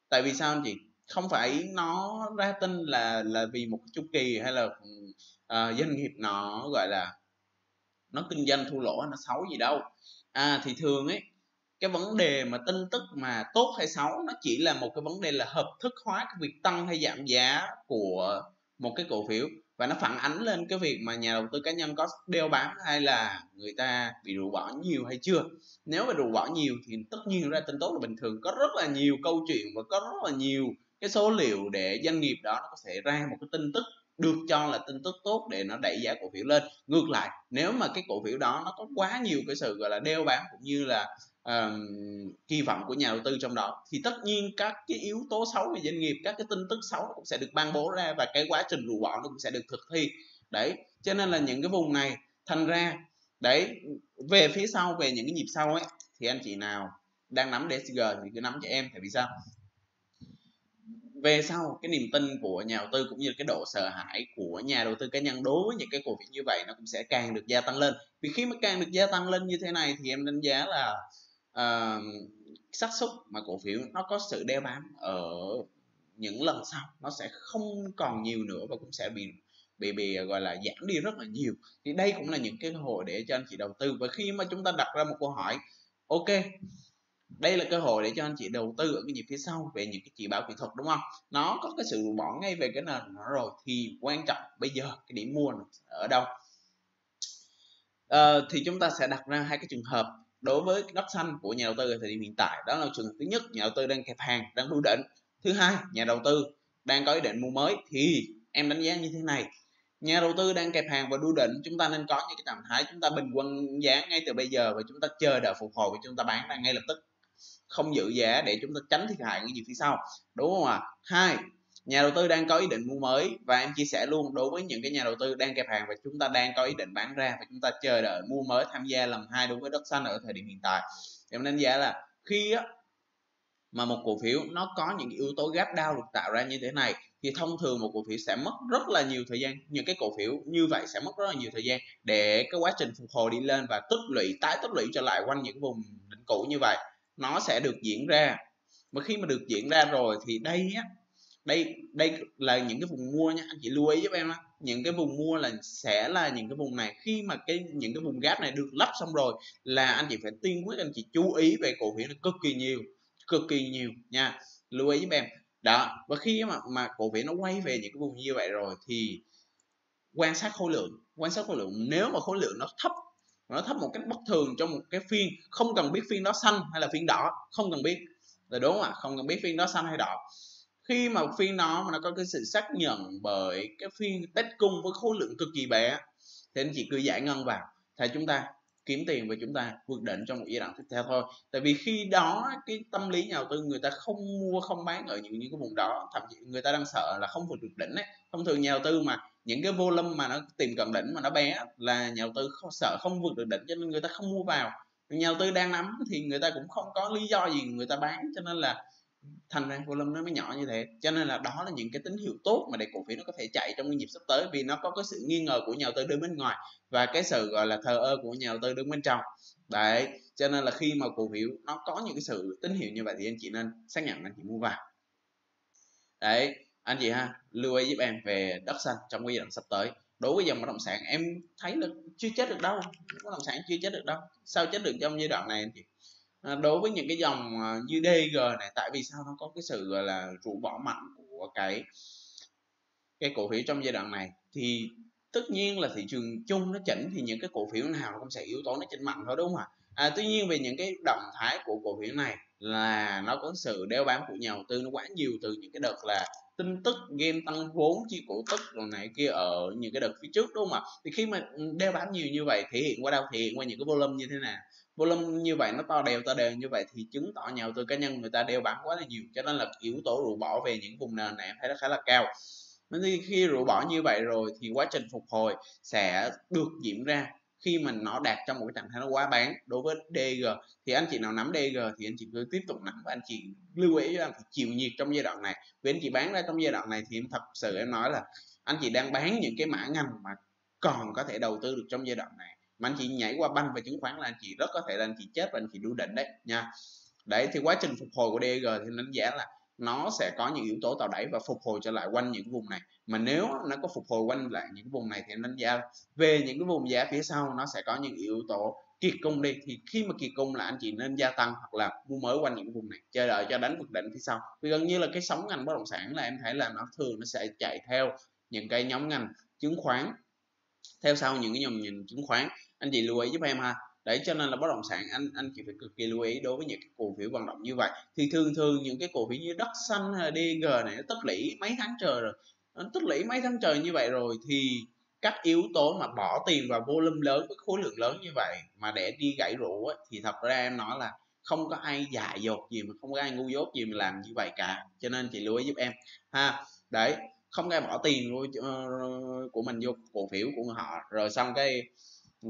Tại vì sao anh chị? Không phải nó ra tin là vì một chu kỳ hay là doanh nghiệp nó gọi là nó kinh doanh thua lỗ, nó xấu gì đâu. Thì thường ấy, cái vấn đề mà tin tức mà tốt hay xấu nó chỉ là một cái vấn đề là hợp thức hóa cái việc tăng hay giảm giá của một cái cổ phiếu. và nó phản ánh lên cái việc mà nhà đầu tư cá nhân có đeo bám hay là người ta bị rũ bỏ nhiều hay chưa. Nếu mà rũ bỏ nhiều thì tất nhiên ra tin tốt là bình thường, có rất là nhiều câu chuyện và có rất là nhiều cái số liệu để doanh nghiệp đó nó có thể ra một cái tin tức được cho là tin tức tốt để nó đẩy giá cổ phiếu lên. Ngược lại, nếu mà cái cổ phiếu đó nó có quá nhiều cái sự gọi là đeo bám cũng như là kỳ vọng của nhà đầu tư trong đó, thì tất nhiên các cái yếu tố xấu về doanh nghiệp, các cái tin tức xấu nó cũng sẽ được ban bố ra và cái quá trình rũ bỏ nó cũng sẽ được thực thi. Đấy, cho nên là những cái vùng này thành ra đấy, về phía sau, về những cái nhịp sau ấy, thì anh chị nào đang nắm DXG thì cứ nắm cho em. Tại vì sao? Về sau cái niềm tin của nhà đầu tư cũng như cái độ sợ hãi của nhà đầu tư cá nhân đối với những cái cổ phiếu như vậy nó cũng sẽ càng được gia tăng lên. Vì khi mà càng được gia tăng lên như thế này thì em đánh giá là xác suất mà cổ phiếu nó có sự đeo bám ở những lần sau nó sẽ không còn nhiều nữa và cũng sẽ bị gọi là giảm đi rất là nhiều. Thì đây cũng là những cái cơ hội để cho anh chị đầu tư. Và khi mà chúng ta đặt ra một câu hỏi, ok, đây là cơ hội để cho anh chị đầu tư ở cái nhịp phía sau về những cái chỉ báo kỹ thuật, đúng không? Nó có cái sự bỏ ngay về cái nền nó rồi, thì quan trọng bây giờ cái điểm mua ở đâu? Thì chúng ta sẽ đặt ra hai cái trường hợp đối với đất xanh của nhà đầu tư ở thời điểm hiện tại. Đó là trường hợp thứ nhất, nhà đầu tư đang kẹp hàng, đang đu đỉnh. Thứ hai, nhà đầu tư đang có ý định mua mới. Thì em đánh giá như thế này, nhà đầu tư đang kẹp hàng và đu đỉnh, chúng ta nên có những cái trạng thái chúng ta bình quân giá ngay từ bây giờ và chúng ta chờ đợi phục hồi và chúng ta bán ra ngay lập tức, không giữ giá để chúng ta tránh thiệt hại cái gì phía sau, đúng không ạ? Hai, nhà đầu tư đang có ý định mua mới, và em chia sẻ luôn đối với những cái nhà đầu tư đang kẹp hàng và chúng ta đang có ý định bán ra và chúng ta chờ đợi mua mới tham gia làm hai đối với đất xanh ở thời điểm hiện tại. Em đánh giá là khi mà một cổ phiếu nó có những yếu tố gap down được tạo ra như thế này thì thông thường một cổ phiếu sẽ mất rất là nhiều thời gian, những cái cổ phiếu như vậy sẽ mất rất là nhiều thời gian để cái quá trình phục hồi đi lên và tích lũy, tái tích lũy trở lại quanh những vùng đỉnh cũ như vậy. Nó sẽ được diễn ra, mà khi mà được diễn ra rồi thì đây là những cái vùng mua nha, anh chị lưu ý giúp em đó. Những cái vùng mua sẽ là những cái vùng này. Khi mà những cái vùng gap này được lắp xong rồi là anh chị phải tiên quyết anh chị chú ý về cổ phiếu này cực kỳ nhiều nha, lưu ý giúp em đó. Và khi mà cổ phiếu nó quay về những cái vùng như vậy rồi thì quan sát khối lượng. Nếu mà khối lượng nó thấp một cách bất thường trong một cái phiên, không cần biết phiên đó xanh hay là phiên đỏ, không cần biết, là đúng không ạ? Không cần biết phiên đó xanh hay đỏ. Khi mà phiên đó mà nó có cái sự xác nhận bởi cái phiên test cung với khối lượng cực kỳ bé thì anh chị cứ giải ngân vào, thì chúng ta kiếm tiền và chúng ta vượt đỉnh trong một giai đoạn tiếp theo thôi. Tại vì khi đó cái tâm lý nhà đầu tư người ta không mua không bán ở những cái vùng đó, thậm chí người ta đang sợ là không vượt được đỉnh ấy. Thông thường nhà đầu tư mà những cái volume mà nó tìm cận đỉnh mà nó bé là nhà đầu tư sợ không vượt được đỉnh, cho nên người ta không mua vào. Nhà đầu tư đang nắm thì người ta cũng không có lý do gì người ta bán, cho nên là thành ra volume nó mới nhỏ như thế. Cho nên là đó là những cái tín hiệu tốt mà để cổ phiếu nó có thể chạy trong cái nhịp sắp tới, vì nó có cái sự nghi ngờ của nhà đầu tư đứng bên ngoài và cái sự gọi là thờ ơ của nhà đầu tư đứng bên trong. Đấy, cho nên là khi mà cổ phiếu nó có những cái sự tín hiệu như vậy thì anh chị nên xác nhận anh chị mua vào. Đấy, anh chị ha, lưu ý giúp em về đất xanh trong cái giai đoạn sắp tới. Đối với dòng bất động sản em thấy là chưa chết được đâu, bất động sản chưa chết được đâu, sao chết được trong giai đoạn này anh chị? Đối với những cái dòng như DG này, tại vì sao nó có cái sự gọi là rũ bỏ mạnh của cái cổ phiếu trong giai đoạn này, thì tất nhiên là thị trường chung nó chỉnh thì những cái cổ phiếu nào nó cũng sẽ yếu tố nó chỉnh mạnh thôi, đúng không ạ? Tuy nhiên về những cái động thái của cổ phiếu này là nó có sự đeo bám của nhà đầu tư nó quá nhiều, từ những cái đợt là tin tức game tăng vốn chi cổ tức rồi này kia ở những cái đợt phía trước, đúng không ạ? Thì khi mà đeo bám nhiều như vậy thể hiện qua đâu? Thể hiện qua những cái volume như thế nào, volume như vậy nó to đều như vậy thì chứng tỏ nhà đầu tư cá nhân người ta đeo bám quá là nhiều, cho nên là yếu tố rũ bỏ về những vùng nền này em thấy nó khá là cao. Nên khi rũ bỏ như vậy rồi thì quá trình phục hồi sẽ được diễn ra khi mình nó đạt trong một cái trạng thái nó quá bán. Đối với DG thì anh chị nào nắm DG thì anh chị cứ tiếp tục nắm, và anh chị lưu ý cho anh chị chịu nhiệt trong giai đoạn này. Vì anh chị bán ra trong giai đoạn này thì em thật sự em nói là anh chị đang bán những cái mã ngành mà còn có thể đầu tư được trong giai đoạn này, mà anh chị nhảy qua banh và chứng khoán là anh chị rất có thể là anh chị chết và anh chị đu đỉnh đấy nha. Đấy, thì quá trình phục hồi của DG thì đánh giá là nó sẽ có những yếu tố tạo đẩy và phục hồi trở lại quanh những vùng này. Mà nếu nó có phục hồi quanh lại những vùng này thì đánh giá về những cái vùng giá phía sau nó sẽ có những yếu tố kiệt cung đi, thì khi mà kiệt cung là anh chị nên gia tăng hoặc là mua mới quanh những vùng này, chờ đợi cho đánh vượt đỉnh phía sau. Vì gần như là cái sóng ngành bất động sản là em thấy là nó thường nó sẽ chạy theo những cái nhóm ngành chứng khoán. Theo sau những cái dòng nhìn chứng khoán, anh chị lưu ý giúp em ha. Đấy, cho nên là bất động sản anh chị phải cực kỳ lưu ý đối với những cái cổ phiếu vận động như vậy. Thì thường thường những cái cổ phiếu như đất xanh hay DG này nó tích lũy mấy tháng trời rồi. Nó tích lũy mấy tháng trời như vậy rồi thì các yếu tố mà bỏ tiền vào volume lớn với khối lượng lớn như vậy mà để đi gãy rũ ấy, thì thật ra em nói là không có ai dại dột gì mà không có ai ngu dốt gì mà làm như vậy cả. Cho nên chị lưu ý giúp em ha. Đấy, không ai bỏ tiền của mình vô cổ phiếu của họ rồi xong cái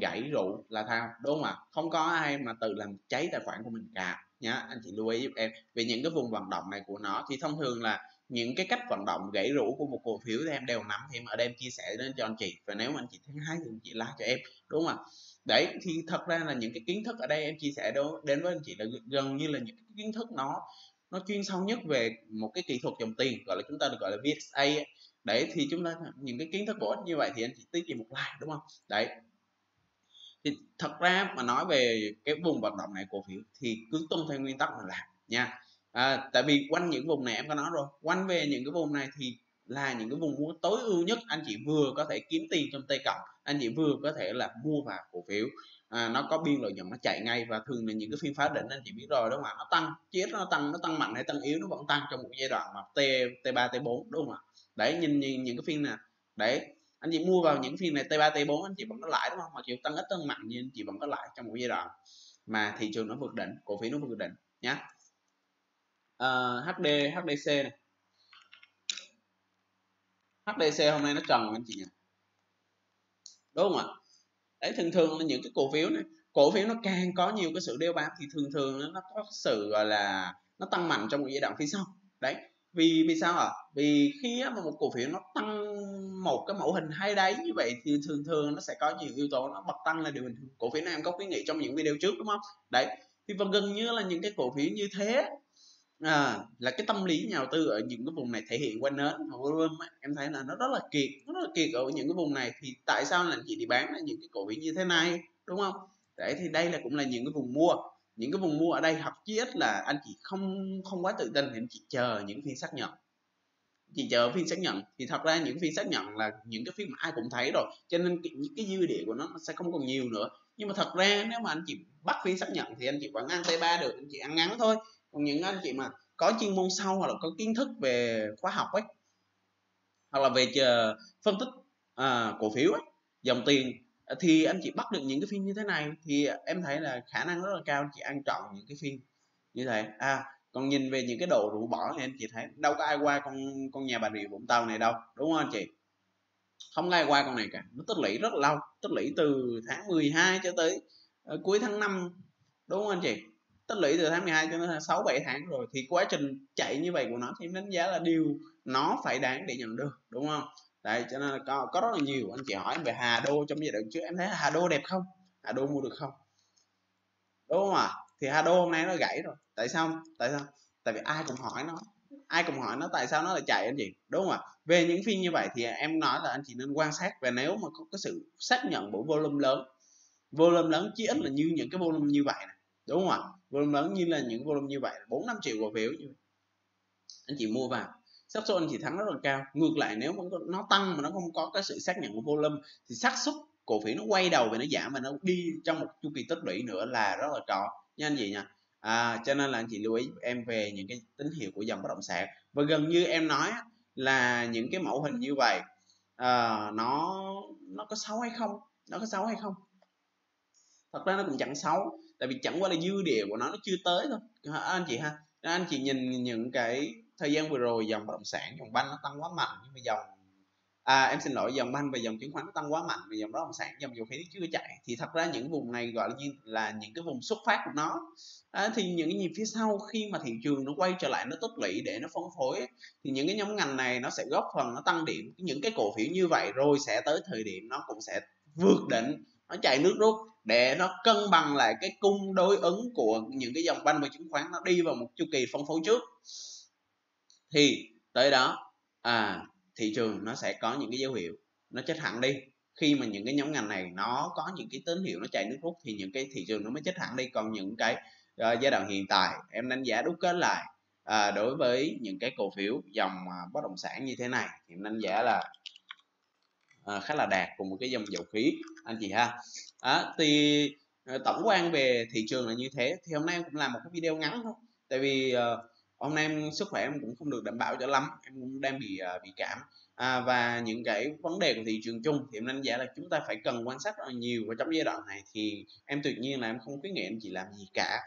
gãy rũ là thao, đúng không ạ? Không có ai mà tự làm cháy tài khoản của mình cả nhá. Anh chị lưu ý giúp em về những cái vùng vận động này của nó. Thì thông thường là những cái cách vận động gãy rũ của một cổ phiếu thì em đều nắm, thì em ở đây em chia sẻ đến cho anh chị, và nếu mà anh chị thấy hay thì anh chị like cho em, đúng không ạ? Đấy, thì thật ra là những cái kiến thức ở đây em chia sẻ đến với anh chị là gần như là những cái kiến thức nó chuyên sâu nhất về một cái kỹ thuật dòng tiền gọi là chúng ta được gọi là VSA ấy. Đấy, thì chúng ta những cái kiến thức bổ ích như vậy thì anh chị tiết kiệm một like, đúng không? Đấy, thì thật ra mà nói về cái vùng vận động này cổ phiếu thì cứ tuân theo nguyên tắc mà làm nha. Tại vì quanh những vùng này em có nói rồi, quanh về những cái vùng này thì là những cái vùng mua tối ưu nhất. Anh chị vừa có thể kiếm tiền trong T cộng, anh chị vừa có thể là mua vào cổ phiếu nó có biên lợi nhuận, nó chạy ngay. Và thường là những cái phiên phá đỉnh anh chị biết rồi, đúng không ạ? Nó tăng chết, nó tăng mạnh hay tăng yếu nó vẫn tăng trong một giai đoạn mà T3 T4, đúng không ạ? Đấy, nhìn những cái phiên này đấy, anh chị mua vào những phiên này T3 T4 anh chị vẫn có lãi, đúng không? Mà chịu tăng ít tăng mạnh nhưng anh chị vẫn có lãi trong một giai đoạn mà thị trường nó vượt đỉnh, cổ phiếu nó vượt đỉnh nhá. HDC này. HDC hôm nay nó trần anh chị nhỉ, đúng không ạ? Đấy, thường thường là những cái cổ phiếu này, cổ phiếu nó càng có nhiều cái sự đeo bám thì thường thường nó có sự gọi là nó tăng mạnh trong một giai đoạn phía sau. Đấy, vì sao ạ? Vì khi mà một cổ phiếu nó tăng một cái mẫu hình hay đấy như vậy thì thường thường nó sẽ có nhiều yếu tố nó bật tăng là điều bình thường. Cổ phiếu này em có khuyến nghị trong những video trước, đúng không? Đấy, thì và gần như là những cái cổ phiếu như thế là cái tâm lý nhà đầu tư ở những cái vùng này thể hiện qua nến em thấy là nó rất là kiệt, ở những cái vùng này. Thì tại sao là chị đi bán là những cái cổ phiếu như thế này, đúng không? Đấy, thì đây là cũng là những cái vùng mua, ở đây học chiết là anh chị không quá tự tin thì anh chị chờ những phiên xác nhận. Chị chờ phiên xác nhận thì thật ra những phiên xác nhận là những cái phiên mà ai cũng thấy rồi, cho nên cái dư địa của nó sẽ không còn nhiều nữa. Nhưng mà thật ra nếu mà anh chị bắt phiên xác nhận thì anh chị vẫn ăn T3 được, anh chị ăn ngắn thôi. Còn những anh chị mà có chuyên môn sâu hoặc là có kiến thức về khóa học ấy, hoặc là về phân tích cổ phiếu ấy, dòng tiền, thì anh chị bắt được những cái phiên như thế này thì em thấy là khả năng rất là cao anh chị ăn trọn những cái phiên như thế. Còn nhìn về những cái đồ rũ bỏ này anh chị thấy đâu có ai qua con nhà Bà Rịa Vũng Tàu này đâu, đúng không anh chị? Không ai qua con này cả, nó tích lũy rất lâu, tích lũy từ tháng 12 cho tới cuối tháng 5, đúng không anh chị? Tích lũy từ tháng 12 cho đến 6-7 tháng rồi, thì quá trình chạy như vậy của nó thì đánh giá là điều nó phải đáng để nhận được, đúng không? Đấy, cho nên là có rất là nhiều anh chị hỏi về Hà Đô trong giai đoạn trước, em thấy Hà Đô đẹp không? Hà Đô mua được không? Đúng không ạ? Thì Hà Đô hôm nay nó gãy rồi. Tại sao? Tại vì ai cũng hỏi nó. Tại sao nó lại chạy anh chị? Đúng không ạ? Về những phiên như vậy thì em nói là anh chị nên quan sát, và nếu mà có cái sự xác nhận của volume lớn chỉ ít là như những cái volume như vậy này, đúng không ạ? Volume lớn như là những volume như vậy, 4-5 triệu cổ phiếu như vậy, anh chị mua vào xác suất anh chị thắng rất là cao. Ngược lại nếu mà nó tăng mà nó không có cái sự xác nhận của volume thì xác suất cổ phiếu nó quay đầu về nó giảm và nó đi trong một chu kỳ tích lũy nữa là rất là tròn nha anh chị nha. Cho nên là anh chị lưu ý em về những cái tín hiệu của dòng bất động sản. Và gần như em nói là những cái mẫu hình như vậy nó có xấu hay không? Thật ra nó cũng chẳng xấu, tại vì chẳng qua là dư địa của nó chưa tới thôi anh chị ha. Anh chị nhìn những cái thời gian vừa rồi dòng bất động sản, dòng banh nó tăng quá mạnh, nhưng mà dòng banh và dòng chứng khoán nó tăng quá mạnh, và dòng bất động sản, dòng dầu khí nó chưa chạy. Thì thật ra những vùng này gọi là những cái vùng xuất phát của nó. Thì những cái nhịp phía sau khi mà thị trường nó quay trở lại, nó tích lũy để nó phân phối, thì những cái nhóm ngành này nó sẽ góp phần nó tăng điểm. Những cái cổ phiếu như vậy rồi sẽ tới thời điểm nó cũng sẽ vượt đỉnh, nó chạy nước rút để nó cân bằng lại cái cung đối ứng của những cái dòng banh và chứng khoán nó đi vào một chu kỳ phân phối trước. Thì tới đó thị trường nó sẽ có những cái dấu hiệu nó chết hẳn đi. Khi mà những cái nhóm ngành này nó có những cái tín hiệu nó chạy nước rút thì những cái thị trường nó mới chết hẳn đi. Còn những cái giai đoạn hiện tại em đánh giá đúc kết lại đối với những cái cổ phiếu dòng bất động sản như thế này thì em đánh giá là khá là đạt cùng một cái dòng dầu khí anh chị ha. Thì tổng quan về thị trường là như thế. Thì hôm nay em cũng làm một cái video ngắn thôi, tại vì hôm nay em, sức khỏe em cũng không được đảm bảo cho lắm, em cũng đang bị cảm. Và những cái vấn đề của thị trường chung thì em đánh giá là chúng ta phải cần quan sát nhiều vào trong giai đoạn này. Thì em tuyệt nhiên là em không khuyến nghị anh chị làm gì cả.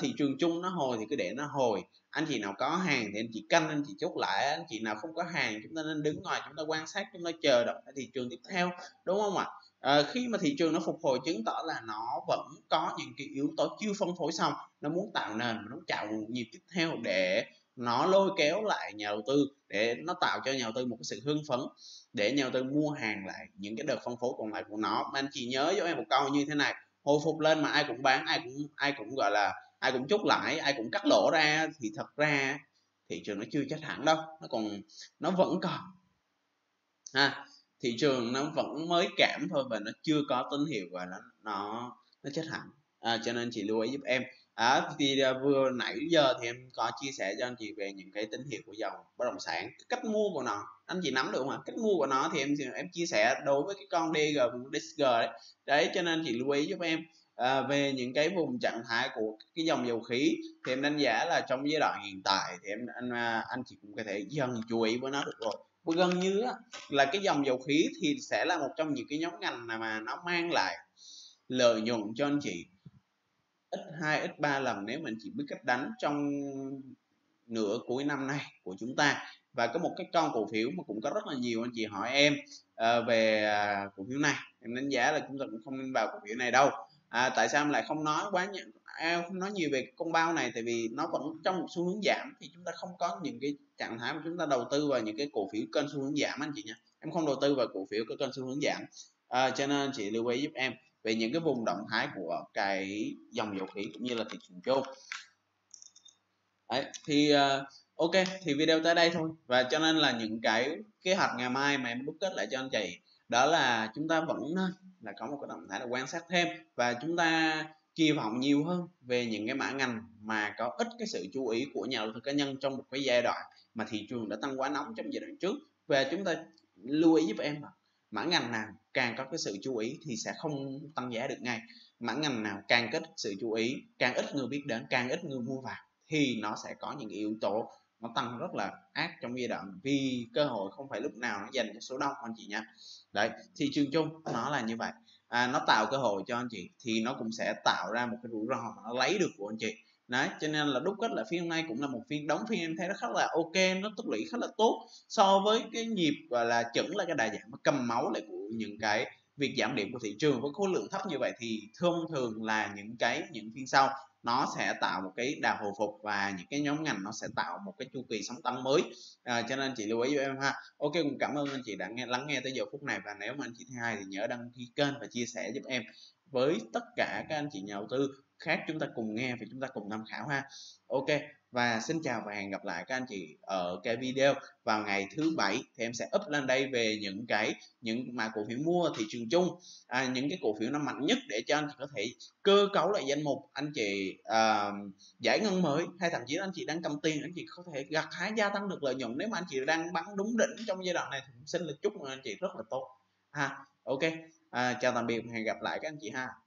Thị trường chung nó hồi thì cứ để nó hồi, anh chị nào có hàng thì anh chị canh, anh chị chốt lại, anh chị nào không có hàng chúng ta nên đứng ngoài, chúng ta quan sát, chúng ta chờ đợi thị trường tiếp theo, đúng không ạ? Khi mà thị trường nó phục hồi chứng tỏ là nó vẫn có những cái yếu tố chưa phân phối xong, nó muốn tạo nền, nó muốn tạo nhịp tiếp theo để nó lôi kéo lại nhà đầu tư, để nó tạo cho nhà đầu tư một cái sự hưng phấn để nhà đầu tư mua hàng lại những cái đợt phân phối còn lại của nó. Mà anh chị nhớ giúp em một câu như thế này: hồi phục lên mà ai cũng bán, ai cũng gọi là ai cũng chốt lãi, ai cũng cắt lỗ ra thì thật ra thị trường nó chưa chết hẳn đâu, nó vẫn còn. Thị trường nó vẫn mới cảm thôi và nó chưa có tín hiệu và nó chết hẳn. Cho nên chị lưu ý giúp em. Thì vừa nãy giờ thì em có chia sẻ cho anh chị về những cái tín hiệu của dòng bất động sản, cách mua của nó, anh chị nắm được không ạ? Cách mua của nó thì em chia sẻ đối với cái con DXG đấy, cho nên chị lưu ý giúp em. Về những cái vùng trạng thái của cái dòng dầu khí thì em đánh giá là trong giai đoạn hiện tại thì anh chị cũng có thể dần chú ý với nó được rồi. Gần như là cái dòng dầu khí thì sẽ là một trong những cái nhóm ngành mà nó mang lại lợi nhuận cho anh chị x2, x3 lần nếu mình chỉ biết cách đánh trong nửa cuối năm nay của chúng ta. Và có một cái con cổ phiếu mà cũng có rất là nhiều anh chị hỏi em về cổ phiếu này, em đánh giá là chúng ta cũng không nên vào cổ phiếu này đâu. Tại sao em lại không nói nhiều về con bao này? Tại vì nó vẫn trong một xu hướng giảm, thì chúng ta không có những cái trạng thái mà chúng ta đầu tư vào những cái cổ phiếu kênh xu hướng giảm anh chị nha. Em không đầu tư vào cổ phiếu có kênh xu hướng giảm. Cho nên chị lưu ý giúp em về những cái vùng động thái của cái dòng dầu khí cũng như là thị trường chung. Đấy, thì ok, thì video tới đây thôi. Và cho nên là những cái kế hoạch ngày mai mà em đúc kết lại cho anh chị, đó là chúng ta vẫn nên là có một cái động thái là quan sát thêm, và chúng ta kỳ vọng nhiều hơn về những cái mã ngành mà có ít cái sự chú ý của nhà đầu tư cá nhân trong một cái giai đoạn mà thị trường đã tăng quá nóng trong giai đoạn trước. Và chúng ta lưu ý giúp em là mã ngành nào càng có cái sự chú ý thì sẽ không tăng giá được ngay, mã ngành nào càng ít sự chú ý, càng ít người biết đến, càng ít người mua vào thì nó sẽ có những yếu tố nó tăng rất là ác trong giai đoạn, vì cơ hội không phải lúc nào nó dành cho số đông anh chị nha. Đấy, thị trường chung nó là như vậy. Nó tạo cơ hội cho anh chị thì nó cũng sẽ tạo ra một cái rủi ro mà nó lấy được của anh chị. Đấy, cho nên là đúc kết là phiên hôm nay cũng là một phiên đóng phiên em thấy nó khá là ok, nó tích lũy khá là tốt so với cái nhịp gọi là chững là cái đà giảm cầm máu lại của những cái việc giảm điểm của thị trường với khối lượng thấp như vậy. Thì thông thường là những phiên sau nó sẽ tạo một cái đà hồi phục và những cái nhóm ngành nó sẽ tạo một cái chu kỳ sóng tăng mới. Cho nên chị lưu ý với em ha. Ok, cũng cảm ơn anh chị đã lắng nghe tới giờ phút này, và nếu mà anh chị thấy hay thì nhớ đăng ký kênh và chia sẻ giúp em với tất cả các anh chị nhà đầu tư khác, chúng ta cùng nghe và chúng ta cùng tham khảo ha. Ok, và xin chào và hẹn gặp lại các anh chị ở cái video vào ngày thứ Bảy. Thì em sẽ up lên đây về những mà cổ phiếu mua thị trường chung, những cái cổ phiếu nó mạnh nhất để cho anh chị có thể cơ cấu lại danh mục anh chị, giải ngân mới, hay thậm chí là anh chị đang cầm tiền anh chị có thể gặt hái gia tăng được lợi nhuận. Nếu mà anh chị đang bắn đúng đỉnh trong giai đoạn này thì cũng xin là chúc mừng anh chị rất là tốt ha. Ok, chào tạm biệt, hẹn gặp lại các anh chị ha.